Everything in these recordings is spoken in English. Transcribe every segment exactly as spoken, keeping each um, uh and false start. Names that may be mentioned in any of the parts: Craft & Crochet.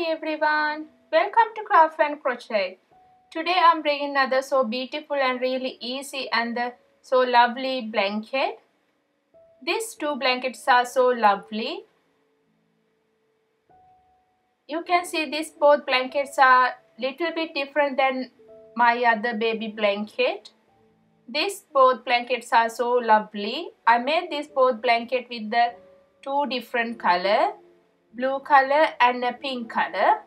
Hi everyone, welcome to Craft and Crochet. Today I'm bringing another so beautiful and really easy and the so lovely blanket. These two blankets are so lovely. You can see these both blankets are little bit different than my other baby blanket. These both blankets are so lovely. I made this both blanket with the two different color. Blue color and a pink color.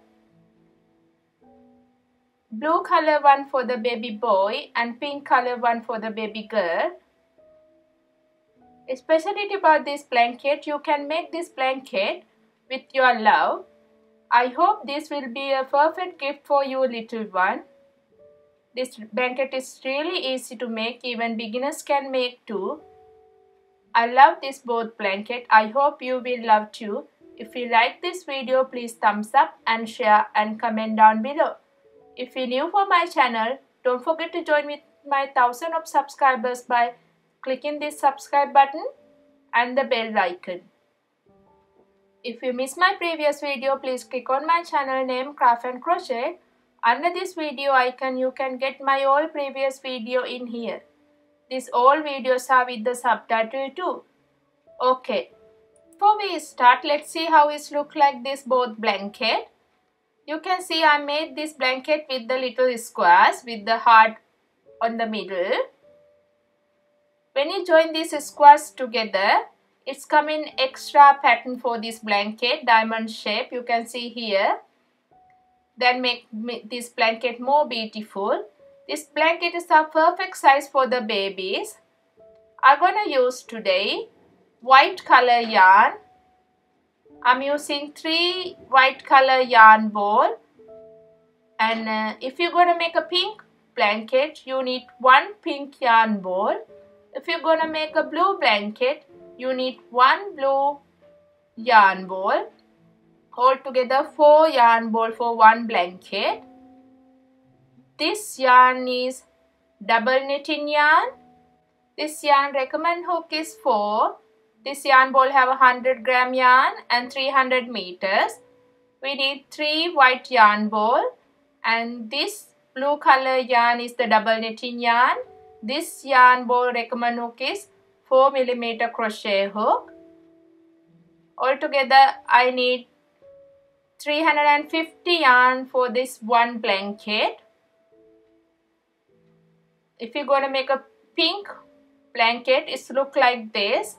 Blue color one for the baby boy and pink color one for the baby girl. Especially about this blanket, you can make this blanket with your love. I hope this will be a perfect gift for your little one. This blanket is really easy to make, even beginners can make too. I love this both blanket. I hope you will love too. If you like this video, please thumbs up and share and comment down below. If you're new for my channel, don't forget to join with my thousand of subscribers by clicking this subscribe button and the bell icon. If you missed my previous video, please click on my channel name Craft and Crochet. Under this video icon, you can get my all previous video in here. These all videos are with the subtitle too. Okay. Before we start, let's see how it looks like this both blanket. You can see I made this blanket with the little squares with the heart on the middle. When you join these squares together, it's coming extra pattern for this blanket, diamond shape, you can see here. Then make this blanket more beautiful. This blanket is a perfect size for the babies. I'm gonna use today white color yarn. I'm using three white color yarn ball, and uh, if you're gonna make a pink blanket, you need one pink yarn ball. If you're gonna make a blue blanket, you need one blue yarn ball. Altogether four yarn ball for one blanket. This yarn is double knitting yarn. This yarn recommend hook is four. This yarn ball have one hundred gram yarn and three hundred meters. We need three white yarn ball, and this blue color yarn is the double knitting yarn. This yarn ball recommend hook is four millimeter crochet hook. Altogether I need three hundred fifty yarn for this one blanket. If you're going to make a pink blanket, it looks like this.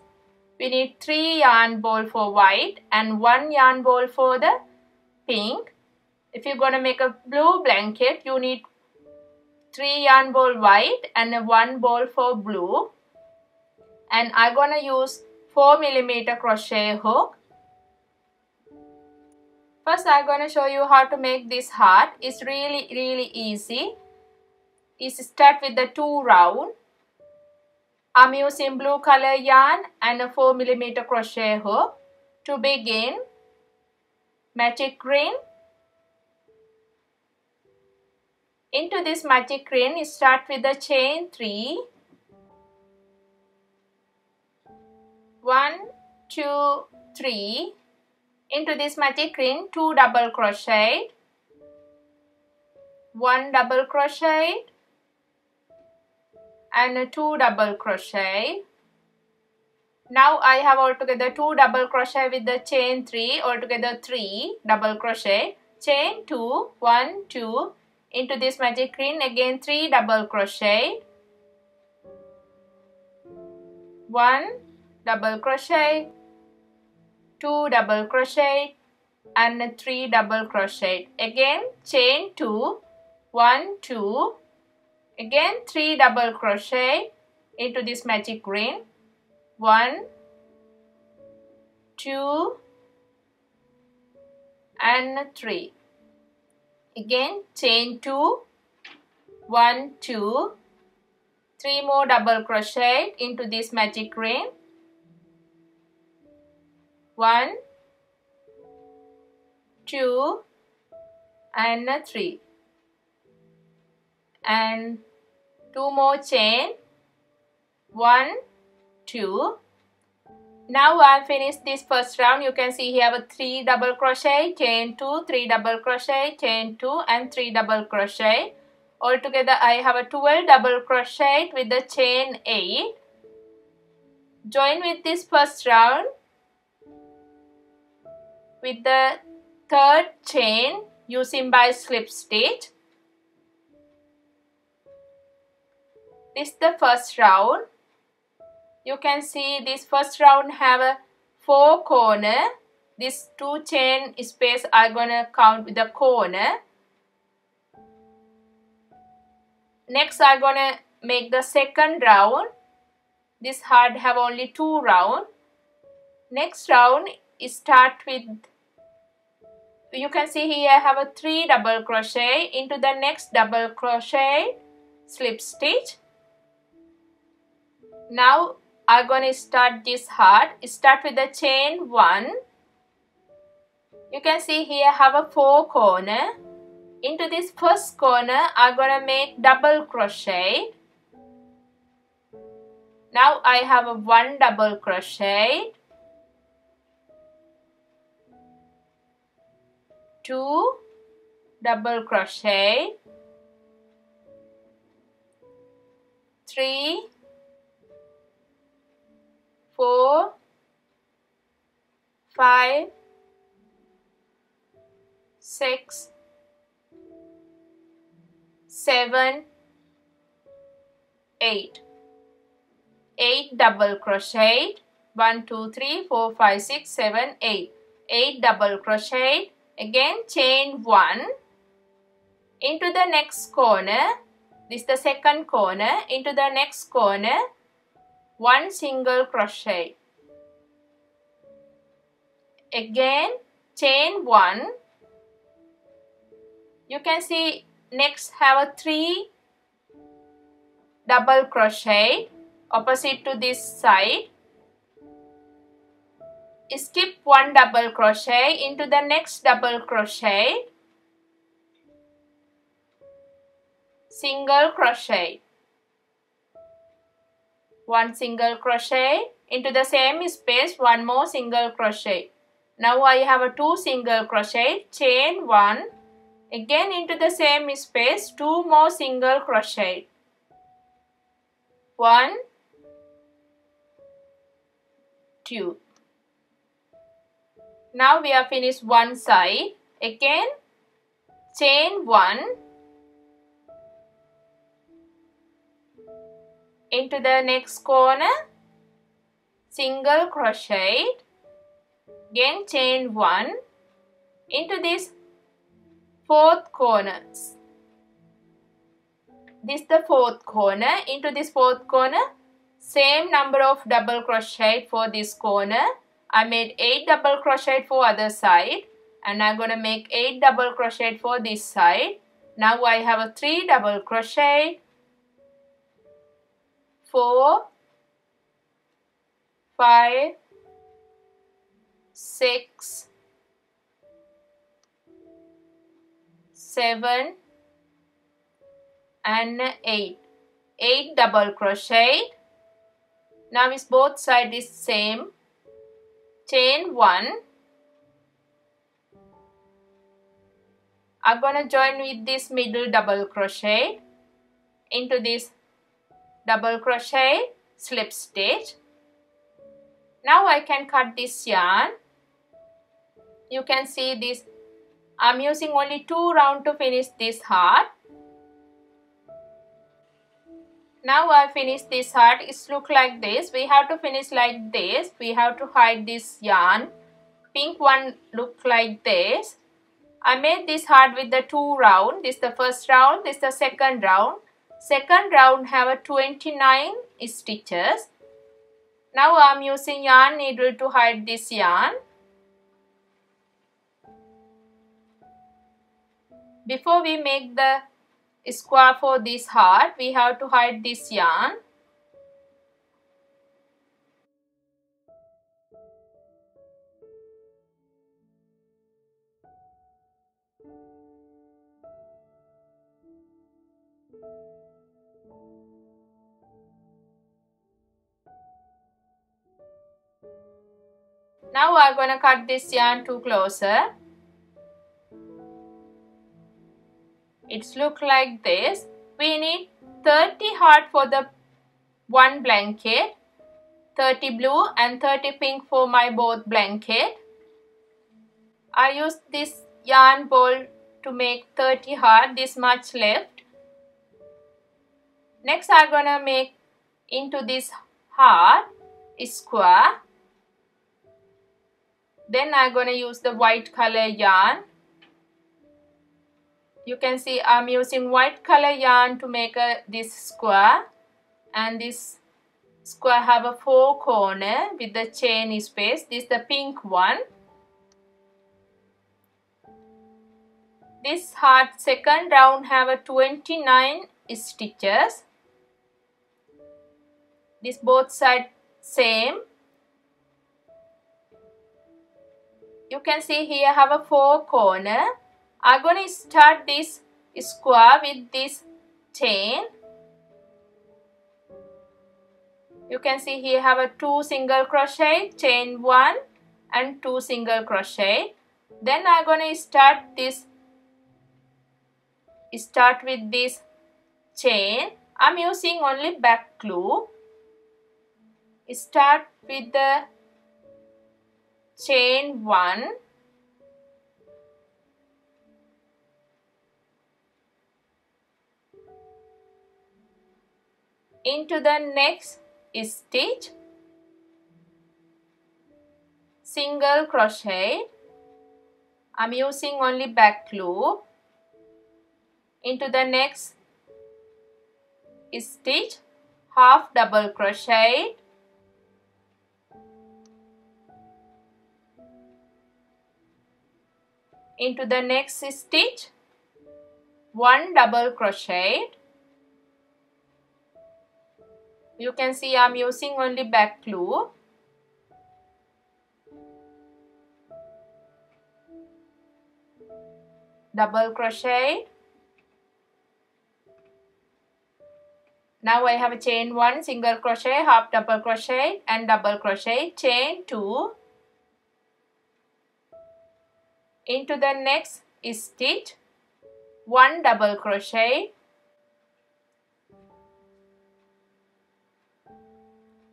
We need three yarn ball for white and one yarn ball for the pink. If you're going to make a blue blanket, you need three yarn ball white and one ball for blue. And I'm going to use four millimeter crochet hook. First, I'm going to show you how to make this heart. It's really, really easy. It's start with the two round. I'm using blue color yarn and a four millimeter crochet hook. To begin, magic ring. Into this magic ring, start with the chain three. one, two, three. Into this magic ring, two double crochet. one double crochet. And a two double crochet. Now I have altogether two double crochet with the chain three, altogether three double crochet, chain two, one, two, into this magic ring again three double crochet, one double crochet, two double crochet, and a three double crochet, again chain two, one, two. Again three double crochet into this magic ring, one, two and three. Again chain two, one, two, three more double crochet into this magic ring, one, two and three. And two more chain, one, two, Now I finished this first round. You can see here with three double crochet, chain two, three double crochet, chain two and three double crochet. Altogether I have a twelve double crochet with the chain eight. Join with this first round with the third chain using by slip stitch. This is the first round. You can see this first round have a four corner. This two chain space are gonna count with the corner. Next I'm gonna make the second round. This heart have only two round. Next round is start with, you can see here I have a three double crochet into the next double crochet slip stitch. Now I'm gonna start this heart. Start with the chain one. You can see here I have a four corner. Into this first corner I'm gonna make double crochet. Now I have a one double crochet, two double crochet, three, four, five, six, seven, eight. eight double crochet, one, two, three, four, five, six, seven, eight. eight double crochet, again chain one. Into the next corner, this is the second corner, into the next corner, one single crochet. Again, chain one. You can see next have a three double crochet opposite to this side. Skip one double crochet into the next double crochet, single crochet, one single crochet into the same space, one more single crochet. Now I have a two single crochet, chain one, again into the same space, two more single crochet, one, two. Now we are finished one side. Again chain one into the next corner, single crochet, again chain one into this fourth corner. This is the fourth corner. Into this fourth corner, same number of double crochet for this corner. I made eight double crochet for other side, and I'm gonna make eight double crochet for this side. Now I have a three double crochet, four, five, six, seven, and eight. eight double crochet. Now is both side is same. Chain one. I'm gonna join with this middle double crochet into this double crochet slip stitch. Now I can cut this yarn. You can see this. I'm using only two rounds to finish this heart. Now I finish this heart. It's look like this. We have to finish like this. We have to hide this yarn. Pink one look like this. I made this heart with the two round. This is the first round. This is the second round. Second round have a twenty-nine stitches. Now I'm using yarn needle to hide this yarn. Before we make the square for this heart, we have to hide this yarn. Now we are going to cut this yarn to closer. It's look like this. We need thirty heart for the one blanket, thirty blue and thirty pink for my both blanket. I used this yarn ball to make thirty heart, this much left. Next I'm gonna make into this heart square. Then I'm gonna use the white color yarn. You can see I'm using white color yarn to make a, this square, and this square have a four corner with the chain space. This is the pink one. This heart second round have a twenty-nine stitches. This both side same. You can see here have a four corner. I'm going to start this square with this chain. You can see here have a two single crochet, chain one and two single crochet. Then I'm going to start this, start with this chain. I'm using only back glue. Start with the chain one. Into the next stitch, single crochet, I'm using only back glue. Into the next stitch, half double crochet, into the next stitch, one double crochet. You can see I'm using only back glue. Double crochet. Now I have a chain one, single crochet, half double crochet and double crochet, chain two. Into the next stitch, one double crochet.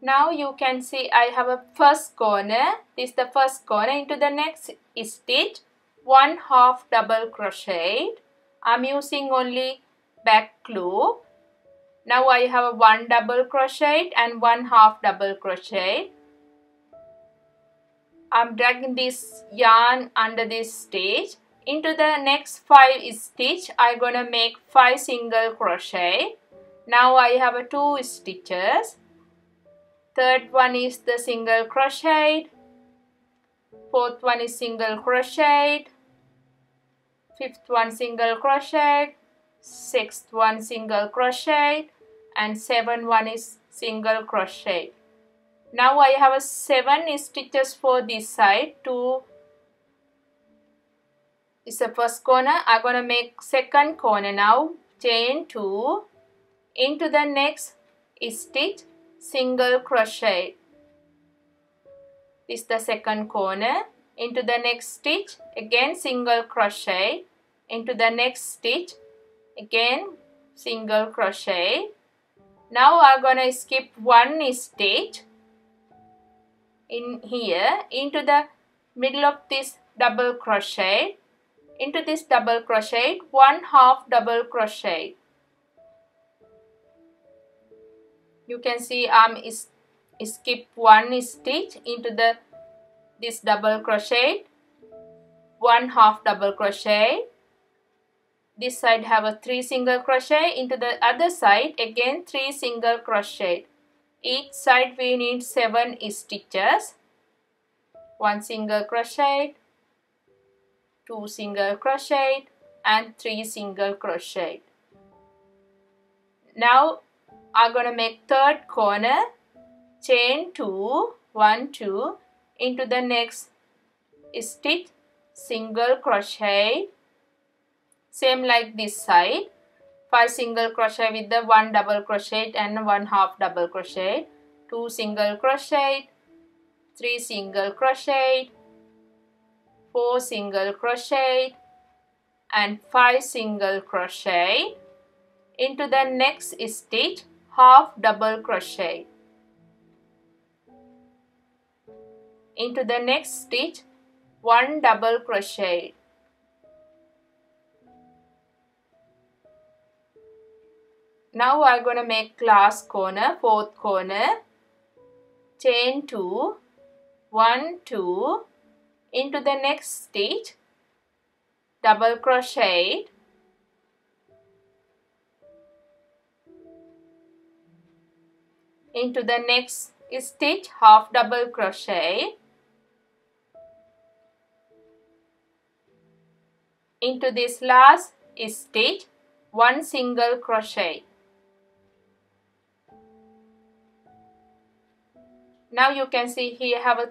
Now you can see I have a first corner, this is the first corner. Into the next stitch, one half double crochet. I'm using only back glue. Now I have a one double crochet and one half double crochet. I'm dragging this yarn under this stitch. Into the next five stitch, I'm gonna make five single crochet. Now I have a two stitches. Third one is the single crochet, fourth one is single crochet, fifth one single crochet, sixth one single crochet and seventh one is single crochet. Now I have a seven stitches for this side. Two is the first corner. I'm gonna make second corner now, chain two. Into the next stitch, single crochet, this is the second corner. Into the next stitch, again single crochet. Into the next stitch, again single crochet. Now I'm gonna skip one stitch in here. Into the middle of this double crochet, into this double crochet, one half double crochet. You can see I'm um, skip one stitch. Into the this double crochet, one half double crochet. This side have a three single crochet. Into the other side, again three single crochet. Each side we need seven stitches. One single crochet, two single crochet and three single crochet. Now I'm gonna make third corner, chain two, one, two. Into the next stitch, single crochet, same like this side, five single crochet with the one double crochet and one half double crochet, two single crochet, three single crochet, four single crochet and five single crochet into the next stitch, half double crochet into the next stitch, one double crochet . Now I'm going to make last corner, fourth corner, chain two, one, two, into the next stitch, double crochet, into the next stitch, half double crochet, into this last stitch, one single crochet. Now you can see here have a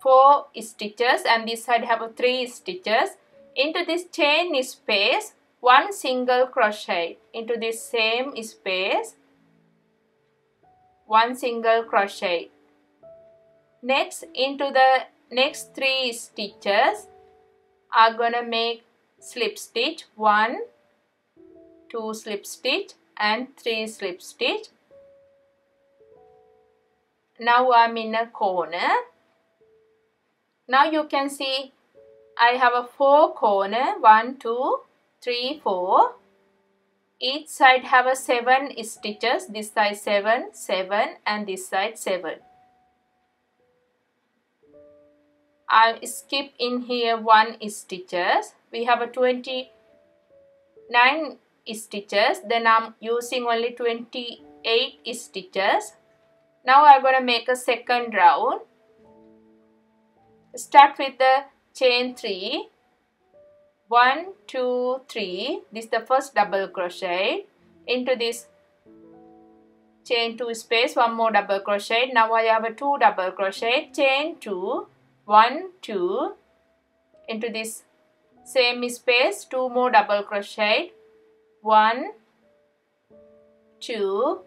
four stitches and this side have a three stitches. Into this chain space, one single crochet. Into this same space, one single crochet. Next, into the next three stitches, I'm gonna make slip stitch, one, two slip stitch and three slip stitch. Now I'm in a corner. Now you can see I have a four corner, one, two, three, four. Each side have a seven stitches, this side seven, seven and this side seven. I'll skip in here one stitches. We have a twenty-nine stitches, then I'm using only twenty-eight stitches. Now I'm going to make a second round. Start with the chain three, one, two, three, this is the first double crochet, into this chain two space, one more double crochet. Now I have a two double crochet, chain two, one, two, into this same space, two more double crochet, one, two.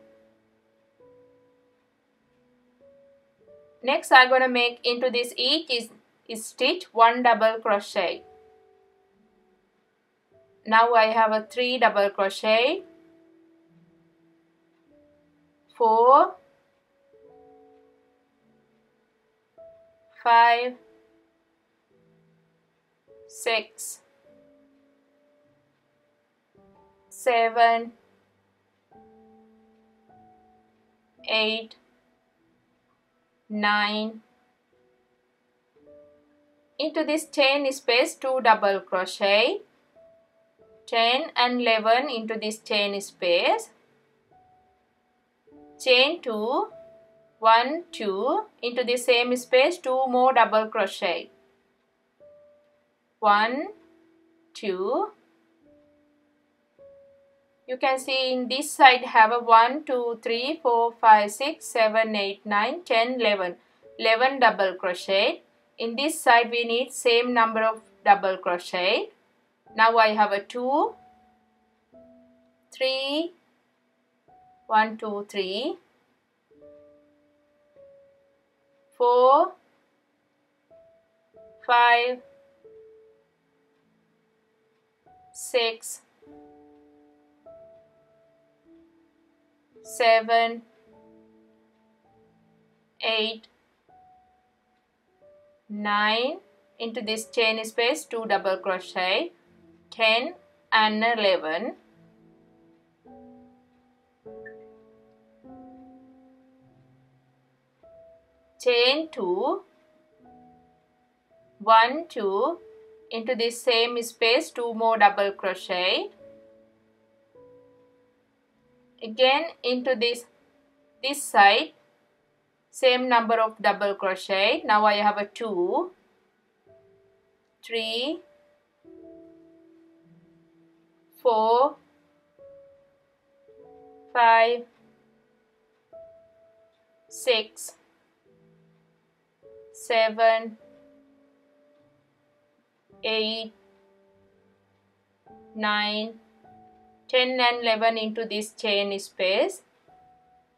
Next I'm going to make into this each is, is stitch one double crochet. Now I have a three double crochet, four, five, six, seven, eight, nine, into this chain space two double crochet, ten and eleven into this chain space, chain two, one, two, into the same space two more double crochet, one, two. You can see in this side have a one, two, three, four, five, six, seven, eight, nine, ten, eleven. eleven double crochet. In this side we need same number of double crochet. Now I have a two, three, one, two, three, four, five, six, seven, eight, nine, into this chain space two double crochet, ten and eleven. Chain two, one, two, into this same space two more double crochet. Again into this this side same number of double crochet. Now I have a two, three, four, five, six, seven, eight, nine, ten and eleven into this chain space,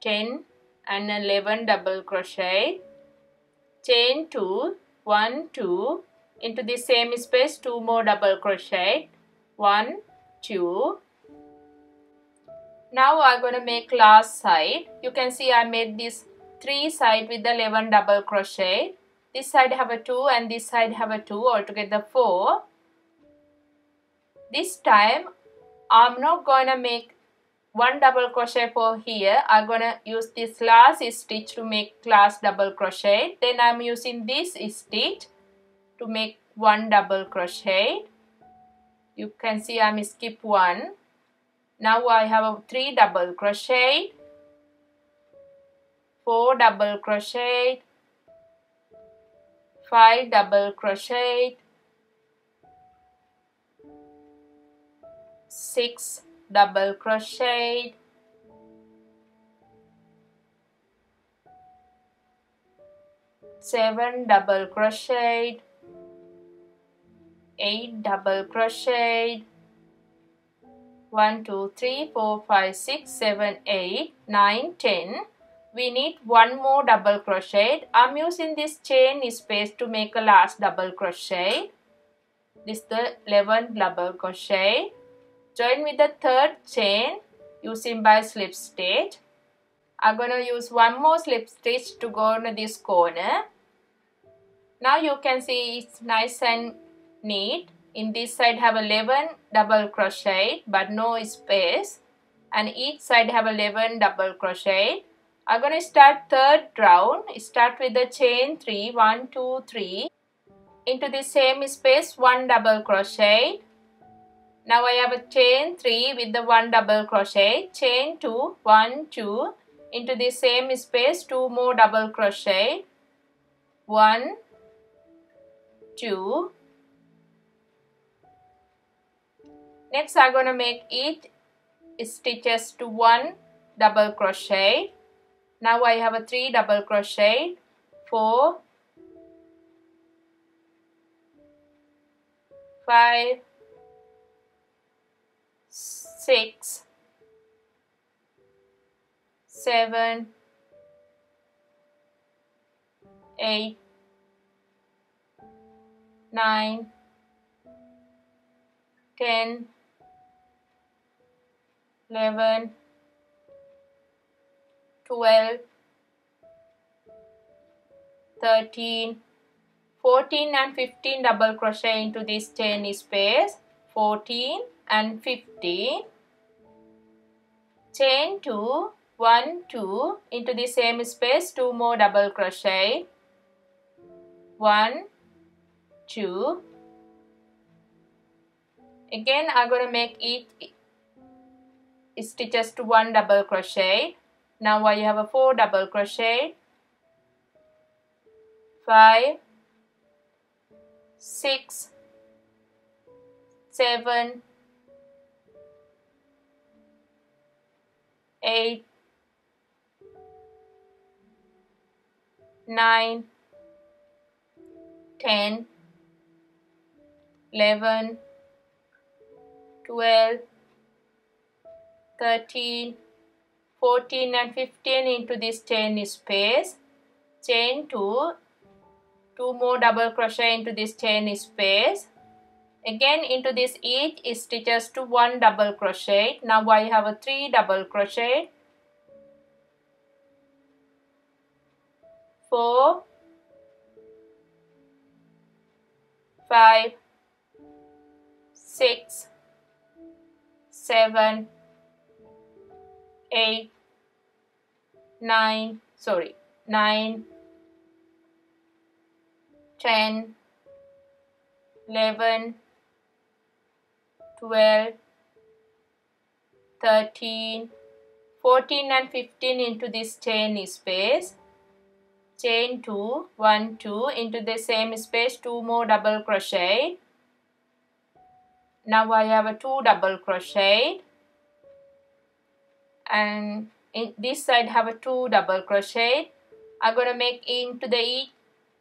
ten and eleven double crochet, chain two, one, two, into the same space two more double crochet, one, two. Now I'm going to make last side. You can see I made this three side with the eleven double crochet. This side have a two and this side have a two, altogether four. This time I'm not going to make one double crochet for here. I'm going to use this last stitch to make last double crochet. Then I'm using this stitch to make one double crochet. You can see I'm skip one. Now I have a three double crochet, four double crochet, five double crochet, six double crochet, seven double crochet, eight double crochet, one, two, three, four, five, six, seven, eight, nine, ten. We need one more double crochet. I'm using this chain space to make a last double crochet. This is the eleventh double crochet. Join with the third chain using by slip stitch. I'm going to use one more slip stitch to go on this corner. Now you can see it's nice and neat. In this side have eleven double crochet but no space, and each side have eleven double crochet. I'm going to start third round. Start with the chain three, one, two, three, into the same space one double crochet. Now I have a chain three with the one double crochet, chain two, one, two, into the same space two more double crochet, one, two. Next I'm going to make each stitches to one double crochet. Now I have a three double crochet, four, five, six, seven, eight, nine, ten, eleven, twelve, thirteen, fourteen and fifteen double crochet into this chain space, fourteen and fifteen, chain two, one, two, into the same space two more double crochet, one, two. Again I'm going to make each stitches to one double crochet. Now I have a four double crochet, five, six, seven, eight, nine, ten, eleven, twelve, thirteen, fourteen and fifteen into this chain space, chain two, two more double crochet into this chain space, again into this each stitches to one double crochet. Now I have a three double crochet, four, five, six, seven, eight, nine, sorry, nine, ten, eleven, twelve, thirteen, fourteen and fifteen into this chain space, chain two, one, two, into the same space two more double crochet. Now I have a two double crochet, and in this side have a two double crochet. I'm going to make into the each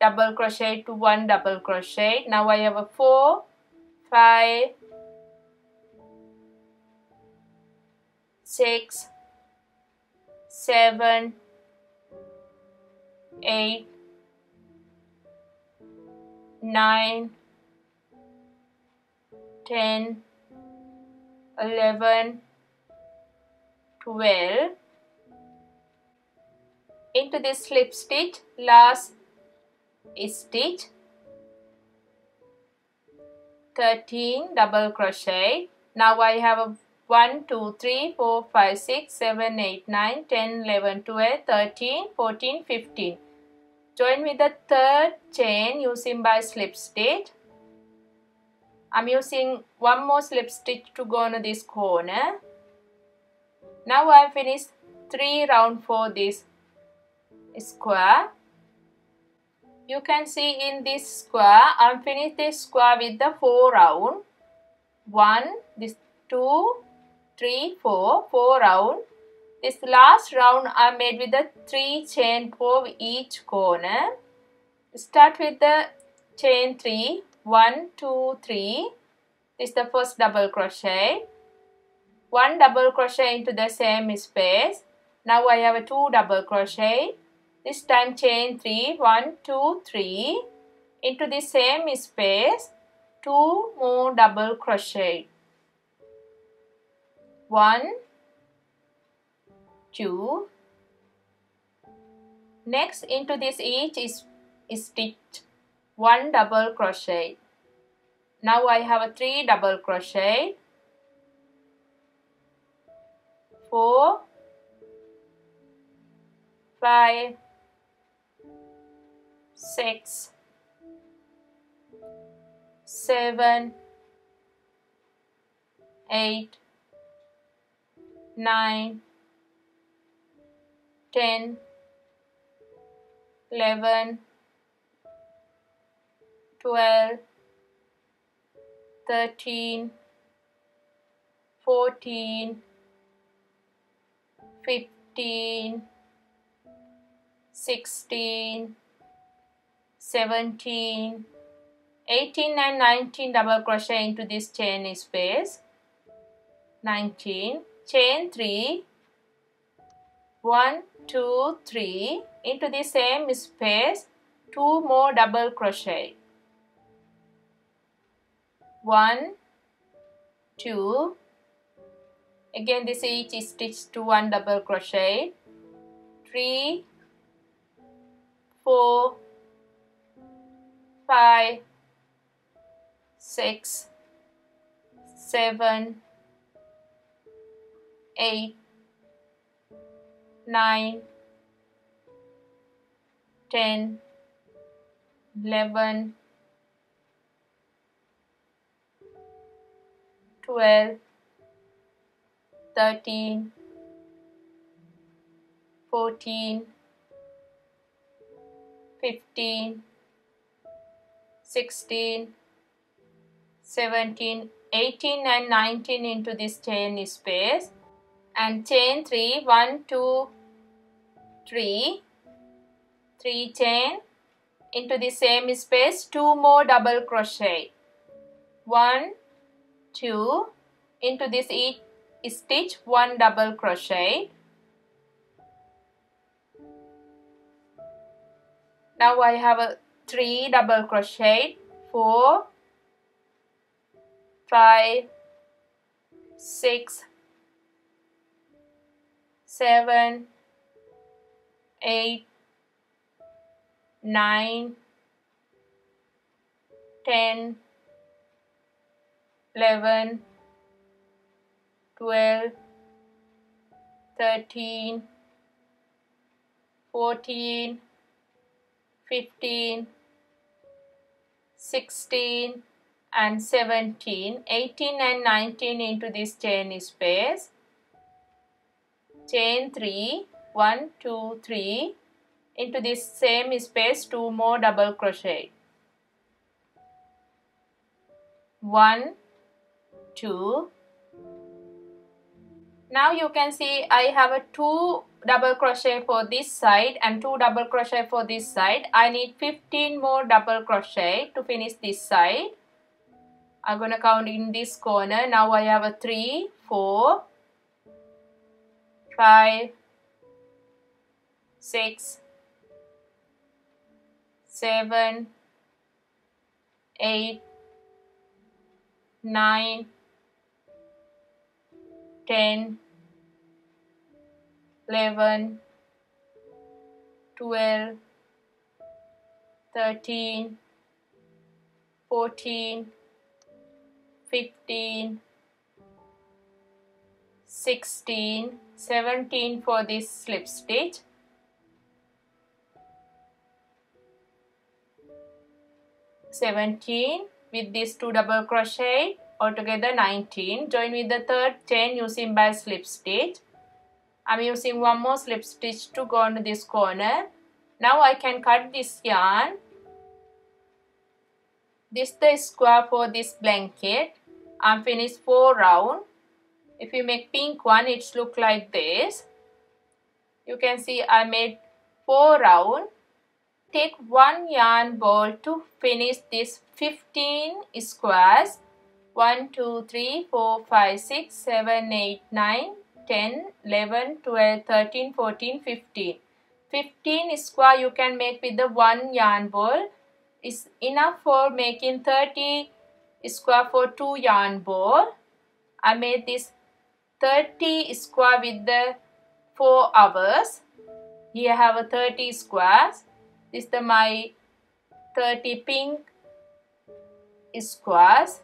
double crochet to one double crochet. Now I have a four, five, six, seven, eight, nine, ten, eleven, twelve. Into this slip stitch, last stitch, thirteen double crochet. Now I have a one, two, three, four, five, six, seven, eight, nine, ten, eleven, twelve, thirteen, fourteen, fifteen. Join with the third chain using by slip stitch. I'm using one more slip stitch to go on this corner. Now I finish three round for this square. You can see in this square, I'm finished this square with the four round. One, this two, three, four, four round. This last round I made with the three chain for each corner. Start with the chain three. one, two, three. This is the first double crochet. one double crochet into the same space. Now I have a two double crochet. This time chain three. one, two, three. Into the same space. two more double crochet. one, two. Next into this each is stitch. one double crochet. Now I have a three double crochet, four, five, six, seven, eight, nine, ten, eleven, twelve, thirteen, fourteen, fifteen, sixteen, seventeen, eighteen and nineteen double crochet into this chain space. nineteen, chain three, one, two, three, into the same space, two more double crochet. one, two, again this each stitch to one double crochet, three, four, five, six, seven, eight, nine, ten, eleven, twelve, thirteen, fourteen, fifteen, sixteen, seventeen, eighteen and nineteen into this chain space, and chain three, one, two, three, three chain into the same space, two more double crochet, one, two, into this each stitch one double crochet. Now I have a three double crochet, four, five, six, seven, eight, nine, ten, eleven, twelve, thirteen, fourteen, fifteen, sixteen and seventeen, eighteen and nineteen into this chain space, chain three, one, two, three, into this same space, two more double crochet, one, two. Now you can see I have a two double crochet for this side and two double crochet for this side. I need fifteen more double crochet to finish this side. I'm gonna count in this corner. Now I have a three, four, five, six, seven, eight, nine, ten, eleven, twelve, thirteen, fourteen, fifteen, sixteen, seventeen for this slip stitch. seventeen with these two double crochet, altogether nineteen. Join with the third ten using by slip stitch. I'm using one more slip stitch to go into this corner. Now I can cut this yarn. This is the square for this blanket. I'm finished four round. If you make pink one, it looks like this. You can see I made four round. Take one yarn ball to finish this fifteen squares. one, two, three, four, five, six, seven, eight, nine, ten, eleven, twelve, thirteen, fourteen, fifteen. fifteen square you can make with the one yarn ball. It's enough for making thirty square for two yarn ball. I made this thirty square with the four hours. Here I have a thirty squares. This is the my thirty pink squares.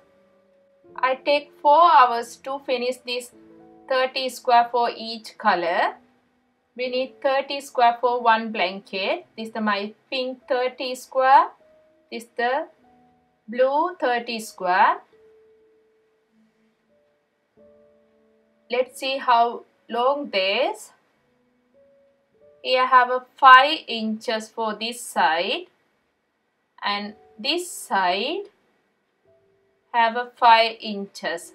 I take four hours to finish this thirty square for each color. We need thirty square for one blanket. This is the my pink thirty square. This is the blue thirty square. Let's see how long this. Here I have a five inches for this side, and this side have a five inches.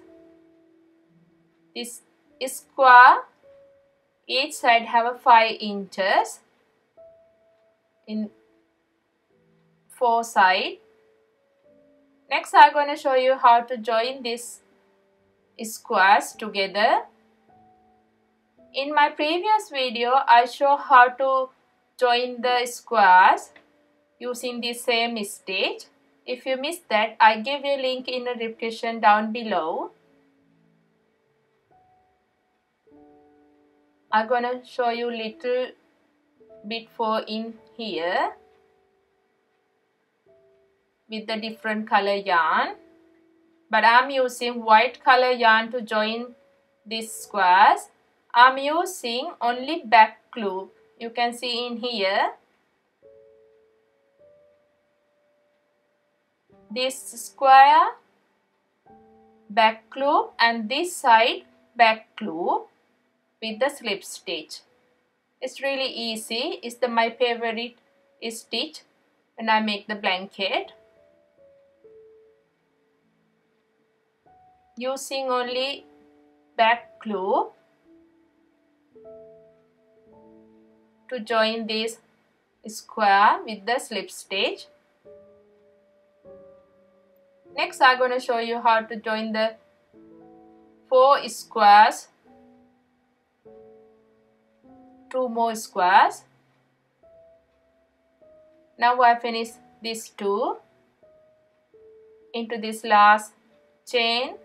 This square, each side have a five inches in four side. Next, I'm going to show you how to join these squares together. In my previous video, I show how to join the squares using the same stitch. If you missed that, I give you a link in the description down below. I'm gonna show you little bit for in here with the different color yarn. But I'm using white color yarn to join these squares. I'm using only back loop. You can see in here. This square back loop and this side back loop with the slip stitch. It's really easy. It's the my favorite stitch when I make the blanket. Using only back loop to join this square with the slip stitch. Next, I'm going to show you how to join the four squares, two more squares. Now I finish these two into this last chain,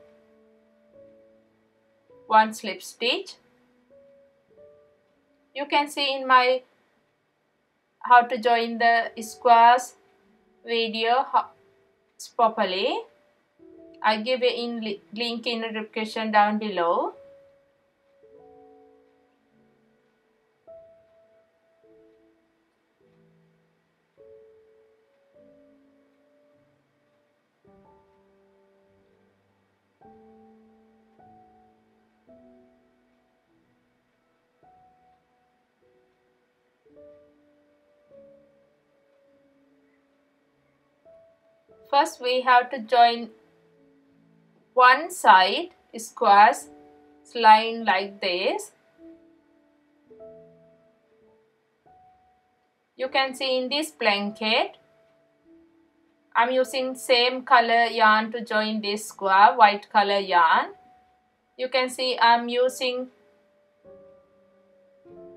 one slip stitch. You can see in my how to join the squares video properly. I give you in li link in the description down below. First, we have to join one side squares line like this. You can see in this blanket, I'm using same color yarn to join this square, white color yarn. You can see I'm using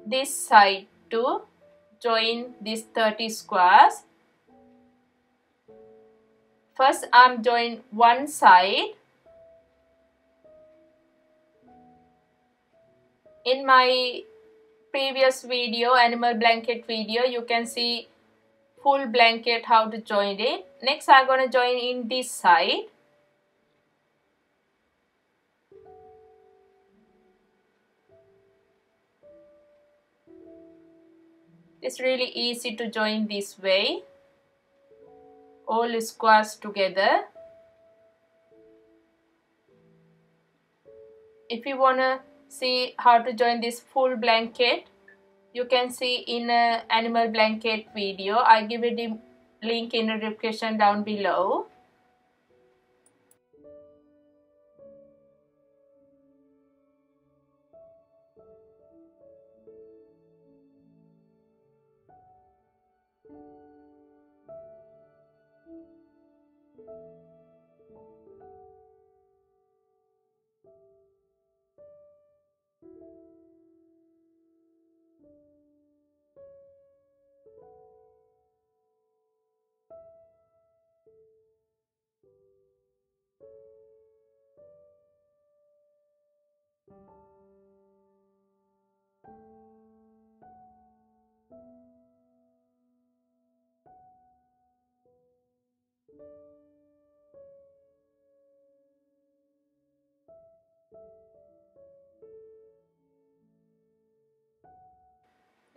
this side to join these thirty squares. First, I'm doing one side. In my previous video, animal blanket video, you can see full blanket how to join it. Next, I'm going to join in this side. It's really easy to join this way. All squares together. If you want to see how to join this full blanket, you can see in a animal blanket video. I give it the link in the description down below.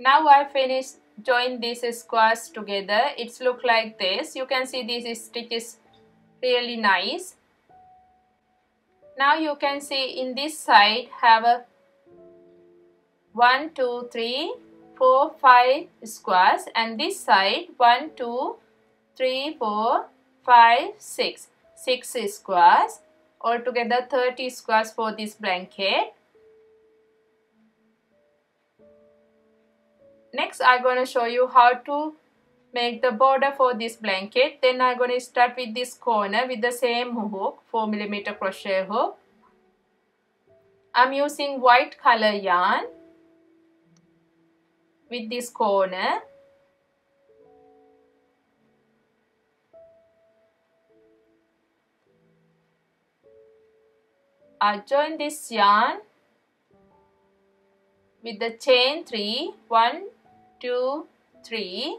Now I finished join these squares together. It's look like this. You can see this stitch is really nice. Now you can see in this side have a one, two, three, four, five squares, and this side one, two, three, four, five, six. six squares. Altogether thirty squares for this blanket. Next, I'm going to show you how to make the border for this blanket. Then I'm going to start with this corner with the same hook, four millimeter crochet hook. I'm using white color yarn with this corner. I join this yarn with the chain three, one, two, three,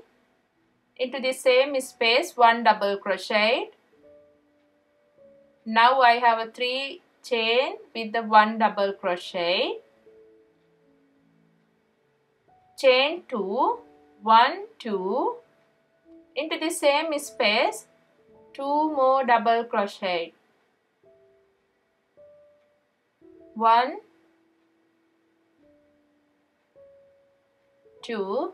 into the same space one double crochet. Now I have a three chain with the one double crochet, chain two, one, two, into the same space two more double crochet, one, two.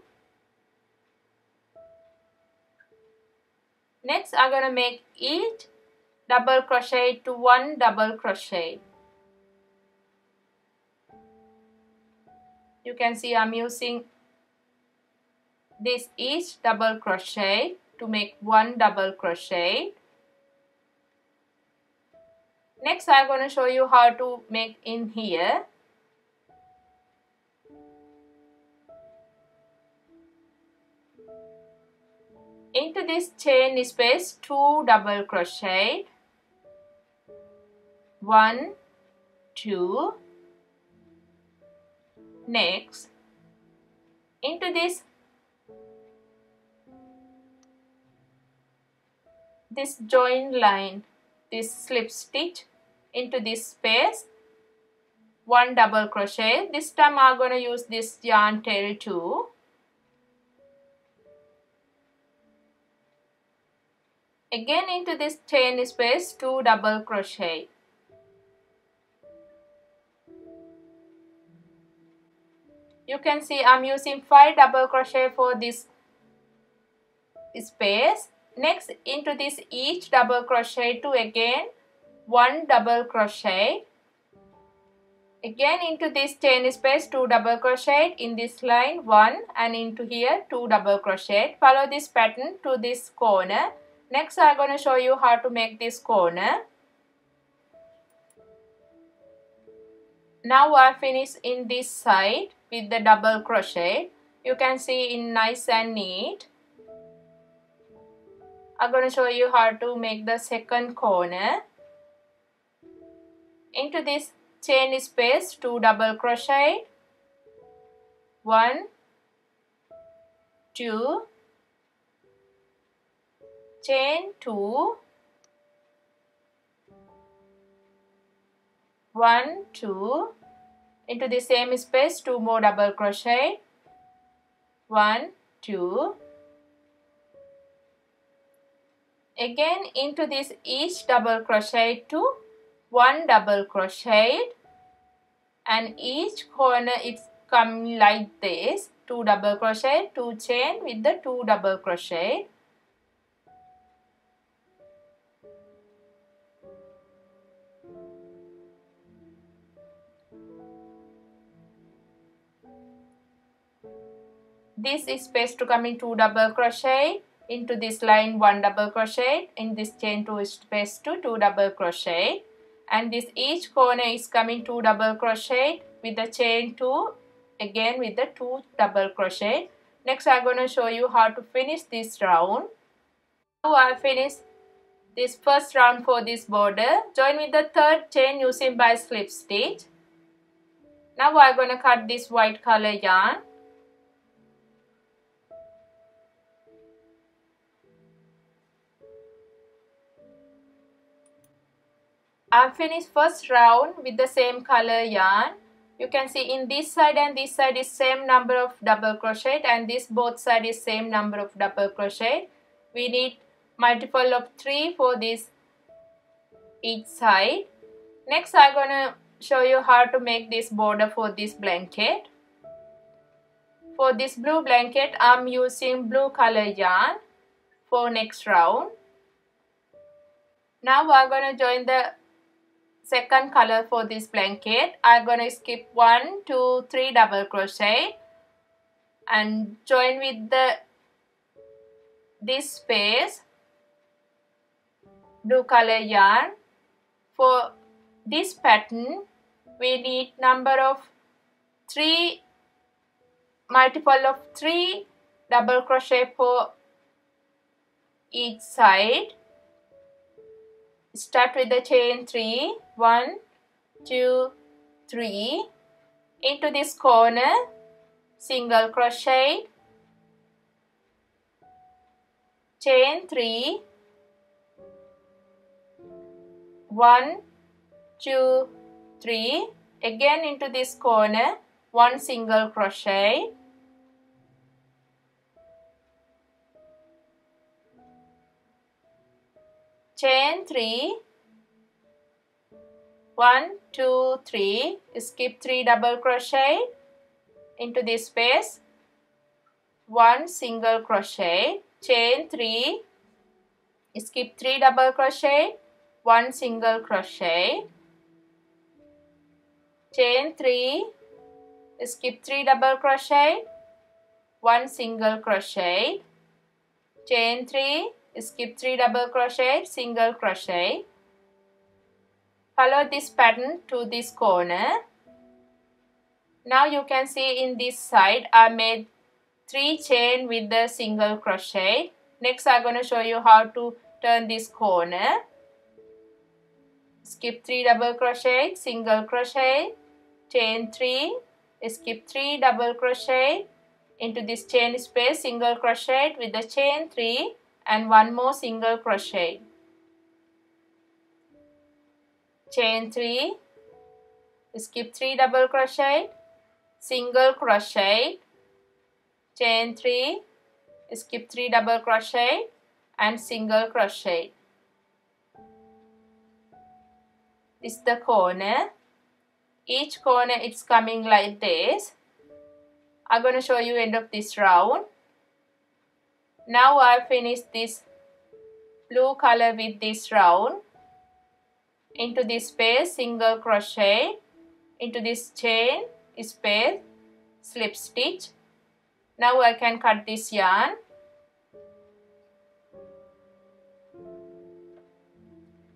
Next, I'm going to make each double crochet to one double crochet. You can see I'm using this each double crochet to make one double crochet. Next, I'm going to show you how to make in here. Into this chain space two double crochet, one, two. Next, into this this join line, this slip stitch, into this space one double crochet. This time I'm going to use this yarn tail too. Again, into this chain space two double crochet. You can see I'm using five double crochet for this space. Next, into this each double crochet two again one double crochet. Again, into this chain space two double crochet, in this line one, and into here two double crochet. Follow this pattern to this corner. Next, I'm going to show you how to make this corner. Now I finish in this side with the double crochet. You can see in nice and neat. I'm going to show you how to make the second corner. Into this chain space, two double crochet, one, two, chain two, one, two, into the same space, two more double crochet, one, two, again into this each double crochet to one double crochet, and each corner it's come like this, two double crochet, two chain with the two double crochet, this space to come in two double crochet, into this line one double crochet, in this chain two space to two double crochet, and this each corner is coming two double crochet with the chain two, again with the two double crochet. Next I'm going to show you how to finish this round. Now I finish this first round for this border. Join with the third chain using by slip stitch. Now I'm going to cut this white color yarn. I finished first round with the same color yarn. You can see in this side and this side is same number of double crochet, and this both side is same number of double crochet. We need multiple of three for this each side. Next I'm gonna show you how to make this border for this blanket. For this blue blanket I'm using blue color yarn for next round. Now I'm gonna join the second color for this blanket. I'm going to skip one, two, three double crochet and join with the this space blue color yarn. For this pattern we need number of three, multiple of three double crochet for each side. Start with the chain three, one, two, three, into this corner, single crochet, chain three, one, two, three, again into this corner, one single crochet, chain three, one, two, three, skip three double crochet, into this space, one single crochet, chain three, skip three double crochet, one single crochet, chain three, skip three double crochet, one single crochet, chain three, skip three double crochet, single crochet. Follow this pattern to this corner. Now you can see in this side I made three chain with the single crochet. Next I'm going to show you how to turn this corner. Skip three double crochet, single crochet, chain three, skip three double crochet, into this chain space single crochet with the chain three and one more single crochet, chain three, skip three double crochet, single crochet, chain three, skip three double crochet and single crochet. This is the corner. Each corner it's coming like this. I'm going to show you end of this round. Now I finish this blue color with this round. Into this space single crochet, into this chain space slip stitch. Now I can cut this yarn.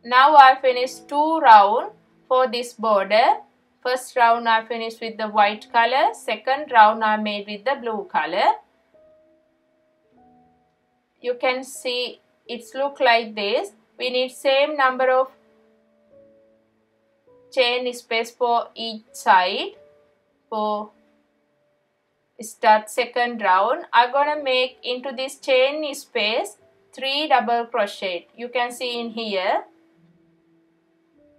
Now I finish two rounds for this border. First round I finished with the white color, second round I made with the blue color. You can see it's look like this. We need same number of chain space for each side. For start second round, I'm gonna make into this chain space three double crochet. You can see in here.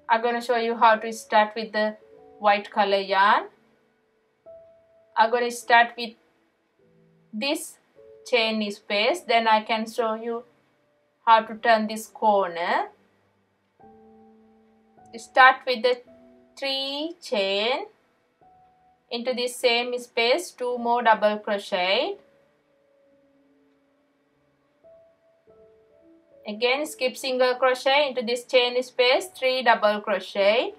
I'm gonna show you how to start with the white color yarn. I'm gonna start with this chain space, then I can show you how to turn this corner. Start with the three chain into this same space, two more double crochet. Again, skip single crochet into this chain space, three double crochet.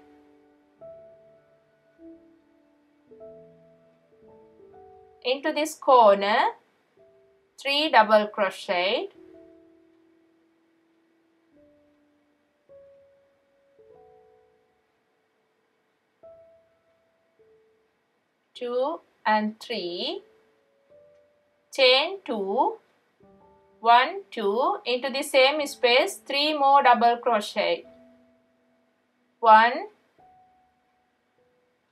Into this corner, three double crochet. Two and three, chain two, one, two, into the same space, three more double crochet. One,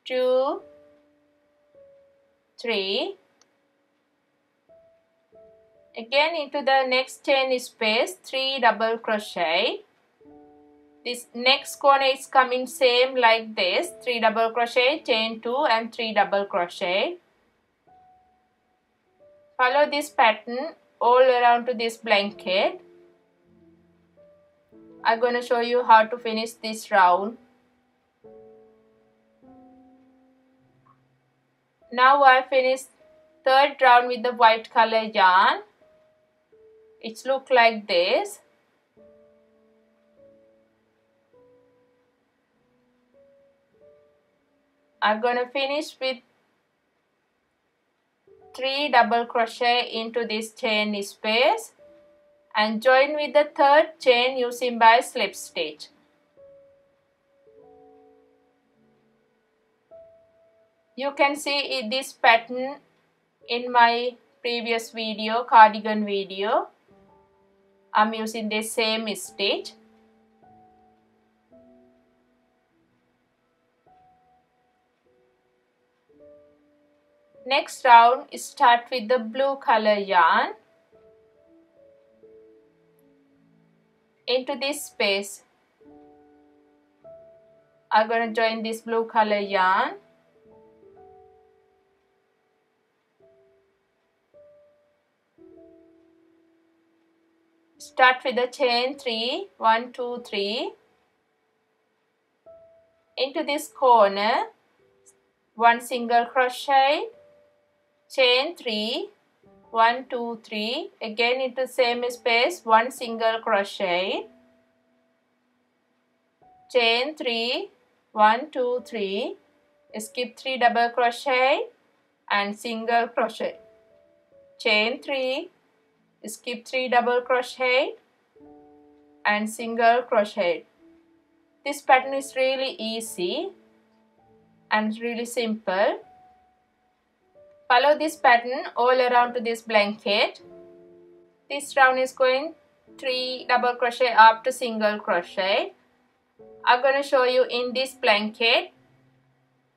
two, three. Again into the next chain space, three double crochet. This next corner is coming same like this, three double crochet, chain two and three double crochet. Follow this pattern all around to this blanket. I'm going to show you how to finish this round. Now I finished third round with the white color yarn. It looks like this. I'm gonna finish with three double crochet into this chain space and join with the third chain using by slip stitch. You can see this pattern in my previous video, cardigan video. I'm using the same stitch. Next round, start with the blue color yarn. Into this space, I'm going to join this blue color yarn. Start with the chain three, one, two, three. Into this corner, one single crochet. Chain three, one, two, three, again into same space, one single crochet, chain three, one, two, three, skip three double crochet and single crochet, chain three, skip three double crochet and single crochet. This pattern is really easy and really simple. Follow this pattern all around to this blanket. This round is going three double crochet up to single crochet. I'm going to show you in this blanket.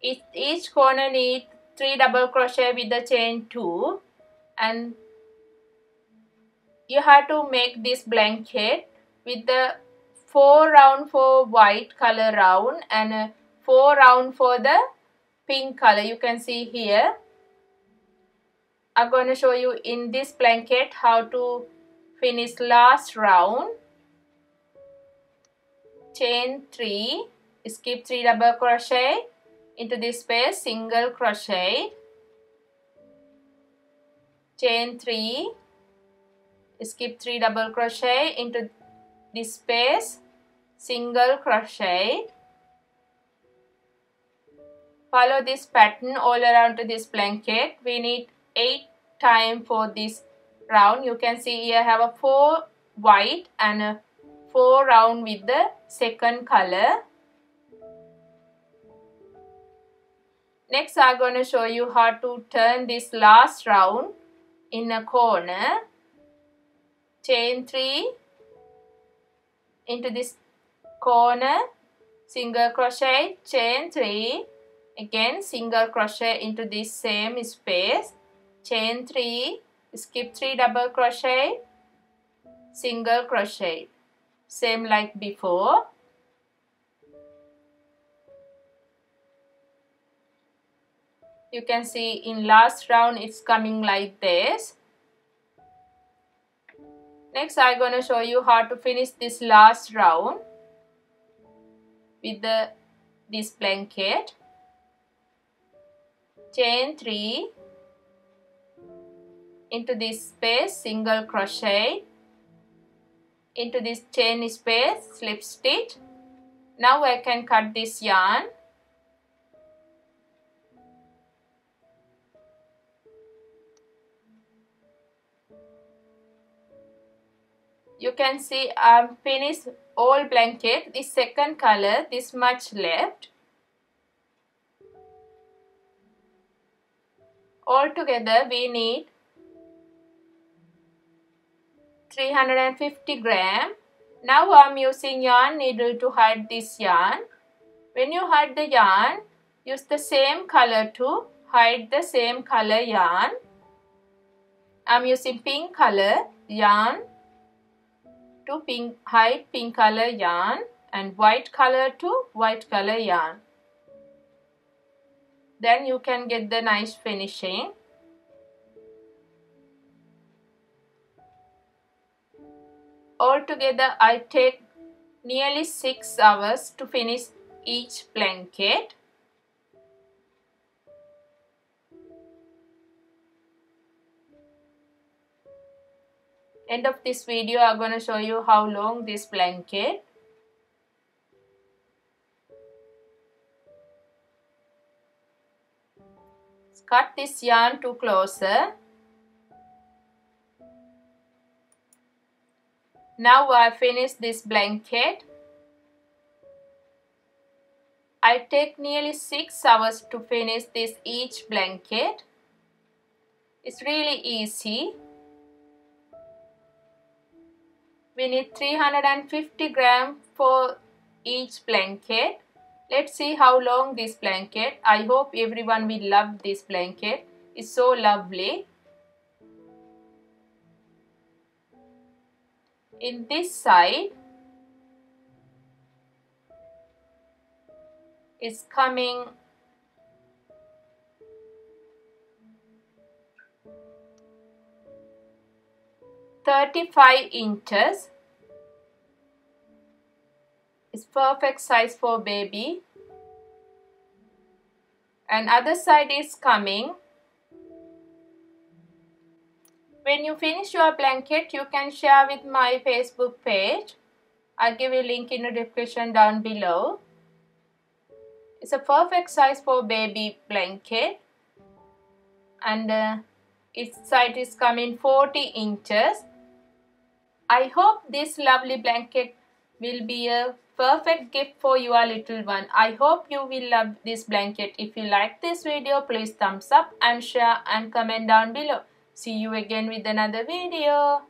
Each, each corner needs three double crochet with the chain two, and you have to make this blanket with the four round for white color round and a four round for the pink color. You can see here. I'm going to show you in this blanket how to finish last round. Chain three, skip three double crochet, into this space single crochet, chain three, skip three double crochet, into this space single crochet. Follow this pattern all around to this blanket. We need eight times for this round. You can see here I have a four white and a four round with the second color. Next I'm going to show you how to turn this last round in a corner. Chain three, into this corner, single crochet, chain three, again single crochet into this same space, chain three, skip three double crochet, single crochet, same like before. You can see in last round it's coming like this. Next I'm going to show you how to finish this last round with the this blanket. Chain three into this space, single crochet, into this chain space, slip stitch. Now I can cut this yarn. You can see I'm finished all blanket. This second color, this much left. All together we need three hundred fifty grams. Now I'm using yarn needle to hide this yarn. When you hide the yarn, use the same color to hide the same color yarn. I'm using pink color yarn to pink, hide pink color yarn, and white color to white color yarn. Then you can get the nice finishing. Altogether I take nearly six hours to finish each blanket. End of this video I'm going to show you how long this blanket. Cut this yarn to closer. Now I finish this blanket. I take nearly six hours to finish this each blanket. It's really easy. We need three hundred fifty grams for each blanket. Let's see how long this blanket. I hope everyone will love this blanket. It's so lovely. In this side, it's coming thirty-five inches. It's perfect size for baby. And other side is coming. When you finish your blanket, you can share with my Facebook page. I'll give you link in the description down below. It's a perfect size for baby blanket. And uh, its side is coming forty inches. I hope this lovely blanket will be a perfect gift for your little one. I hope you will love this blanket. If you like this video, please thumbs up and share and comment down below. See you again with another video.